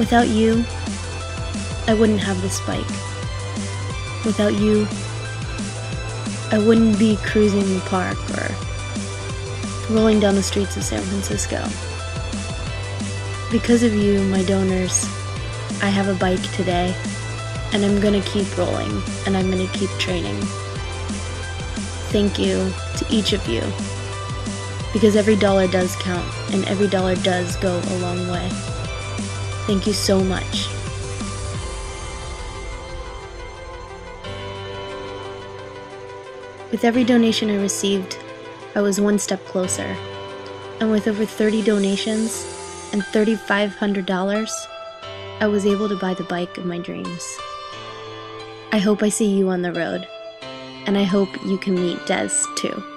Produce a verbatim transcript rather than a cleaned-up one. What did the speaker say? Without you, I wouldn't have this bike. Without you, I wouldn't be cruising the park or rolling down the streets of San Francisco. Because of you, my donors, I have a bike today, and I'm gonna keep rolling, and I'm gonna keep training. Thank you to each of you, because every dollar does count, and every dollar does go a long way. Thank you so much. With every donation I received, I was one step closer. And with over thirty donations and three thousand five hundred dollars, I was able to buy the bike of my dreams. I hope I see you on the road, and I hope you can meet Des too.